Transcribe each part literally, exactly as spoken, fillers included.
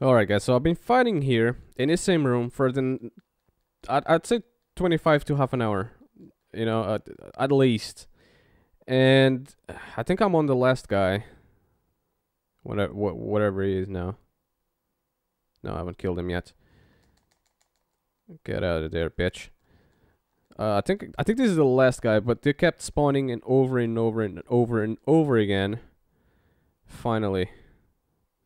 Alright guys, so I've been fighting here in this same room for the, I'd, I'd say twenty-five to half an hour, you know, at, at least. And I think I'm on the last guy, whatever, whatever he is now. No, I haven't killed him yet. Get out of there, bitch. Uh, I think I think this is the last guy, but they kept spawning and over and over and over and over again. Finally,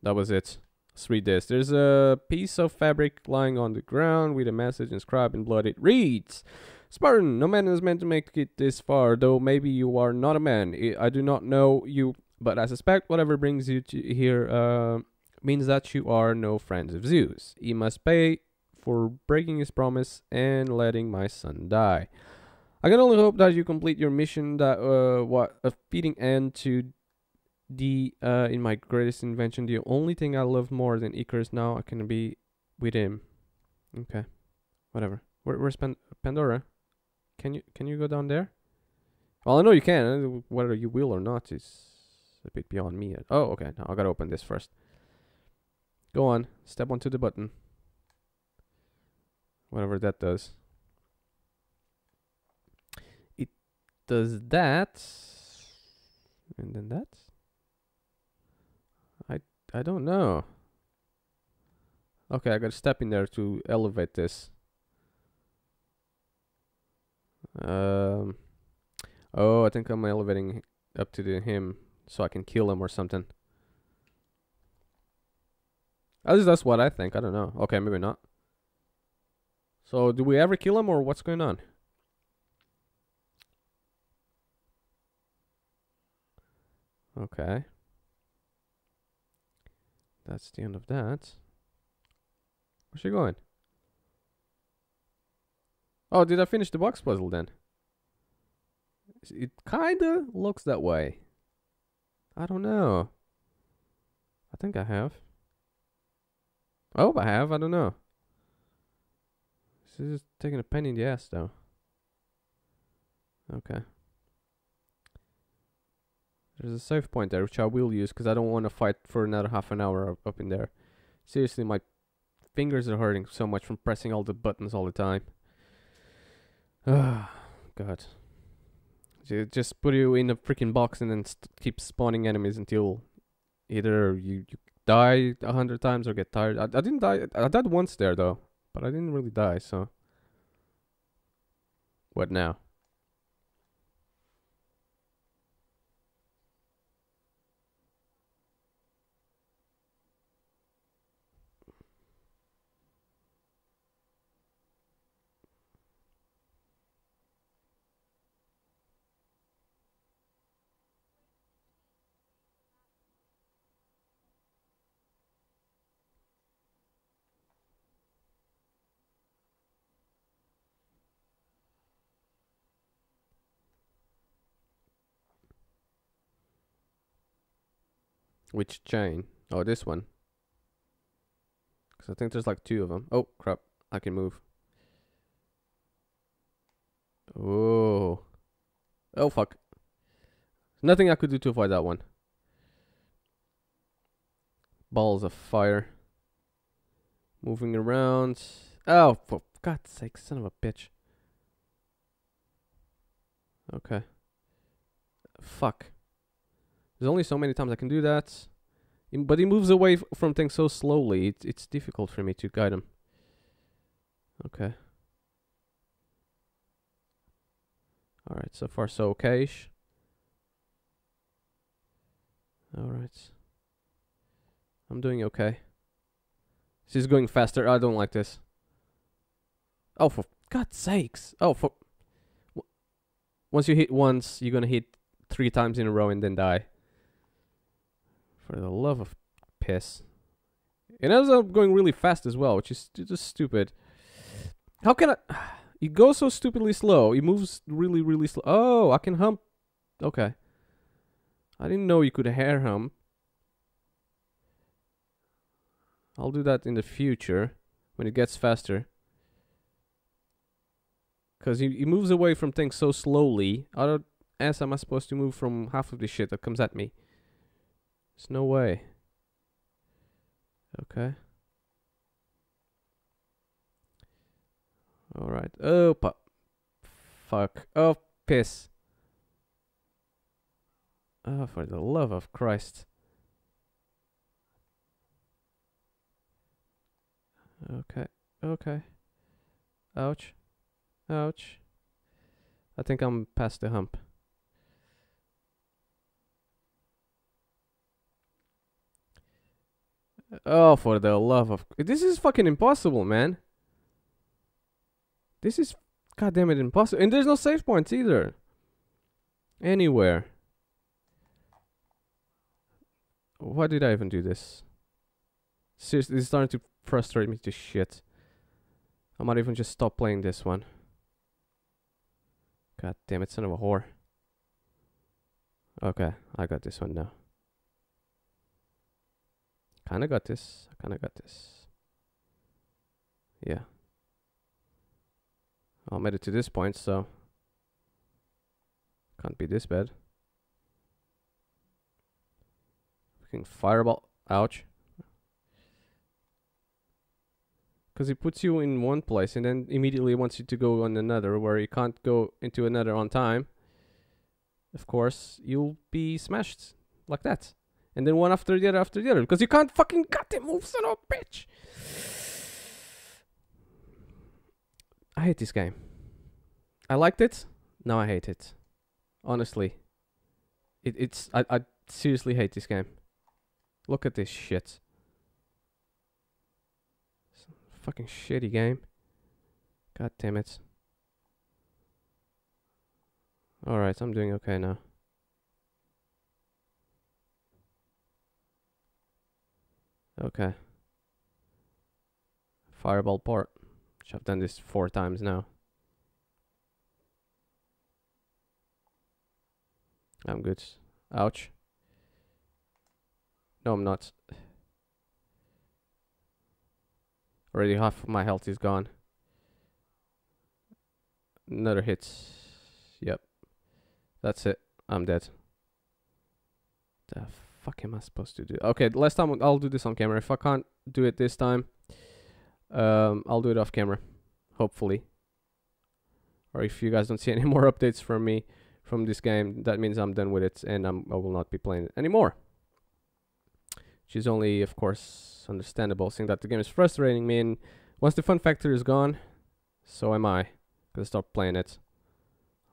that was it. Let's read this. There's a piece of fabric lying on the ground with a message inscribed in blood. It reads, Spartan, no man is meant to make it this far, though maybe you are not a man. I do not know you, but I suspect whatever brings you to here uh, means that you are no friends of Zeus. He must pay for breaking his promise and letting my son die. I can only hope that you complete your mission, that uh, what a fitting end to the uh in my greatest invention, the only thing I love more than Icarus. Now I can be with him. Okay, whatever. Where, where's Pan Pandora? Can you can you go down there? Well, I know you can. Whether you will or not is a bit beyond me. Oh, okay. Now I gotta open this first. Go on. Step onto the button. Whatever that does. It does that, and then that. I don't know. Okay, I gotta step in there to elevate this. Um, oh, I think I'm elevating up to the him so I can kill him or something. At least that's what I think. I don't know. Okay, maybe not. So, do we ever kill him or what's going on? Okay. That's the end of that. Where's she going? Oh, did I finish the box puzzle then? It kinda looks that way. I don't know. I think I have. I hope I have. I don't know. This is taking a pain in the ass though. Okay. There's a save point there, which I will use because I don't want to fight for another half an hour up in there. Seriously, my fingers are hurting so much from pressing all the buttons all the time. Ah, God. Just put you in a freaking box and then st keep spawning enemies until either you, you die a hundred times or get tired. I, I didn't die. I died once there though, but I didn't really die, so. What now? Which chain? Oh, this one. Because I think there's like two of them. Oh, crap. I can move. Oh. Oh, fuck. Nothing I could do to avoid that one. Balls of fire. Moving around. Oh, for God's sake, son of a bitch. Okay. Fuck. There's only so many times I can do that. But he moves away f from things so slowly, it, it's difficult for me to guide him. Okay. Alright, so far so okay-ish. Alright. I'm doing okay. She's going faster. I don't like this. Oh, for God's sakes. Oh, for... W once you hit once, you're gonna hit three times in a row and then die. For the love of piss. And I was up going really fast as well, which is just stupid. How can I... It goes so stupidly slow. It moves really, really slow. Oh, I can hump. Okay. I didn't know you could hair hump. I'll do that in the future, when it gets faster. Because he, he moves away from things so slowly. I don't... As am I supposed to move from half of the shit that comes at me? There's no way. Okay. Alright. Oh, pu fuck. Oh, piss. Oh, for the love of Christ. Okay. Okay. Ouch. Ouch. I think I'm past the hump. Oh, for the love of... This is fucking impossible, man. This is... goddamn it, impossible. And there's no save points either. Anywhere. Why did I even do this? Seriously, it's starting to frustrate me to shit. I might even just stop playing this one. God damn it, son of a whore. Okay, I got this one now. Kinda got this. I kinda got this. Yeah. I made it to this point, so can't be this bad. Fucking fireball. Ouch. Because it puts you in one place and then immediately wants you to go on another where you can't go into another on time. Of course, you'll be smashed like that. And then one after the other after the other. Because you can't fucking goddamn move, son of a bitch. I hate this game. I liked it. Now I hate it. Honestly. It, it's... I, I seriously hate this game. Look at this shit. Some fucking shitty game. God damn it. Alright, I'm doing okay now. Okay. Fireball part, which I've done this four times now. I'm good. Ouch. No, I'm not. Already half of my health is gone. Another hit. Yep. That's it. I'm dead. The fuck am I supposed to do? Okay, last time I'll do this on camera. If I can't do it this time, um, I'll do it off camera, hopefully. Or if you guys don't see any more updates from me from this game, that means I'm done with it and I'm, I will not be playing it anymore. Which is only, of course, understandable, seeing that the game is frustrating me. And once the fun factor is gone, so am I. Because I stopped playing it.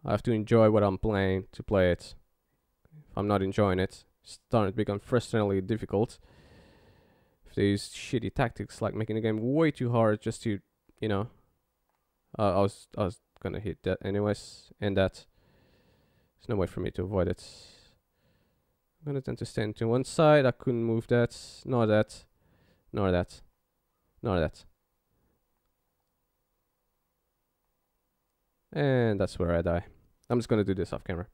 I have to enjoy what I'm playing to play it. If I'm not enjoying it, starting to become frustratingly difficult. If they use shitty tactics like making the game way too hard just to, you know, uh, I was I was gonna hit that anyways, and that there's no way for me to avoid it. I'm gonna tend to stand to one side. I couldn't move that, nor that, nor that, nor that, and that's where I die. I'm just gonna do this off camera.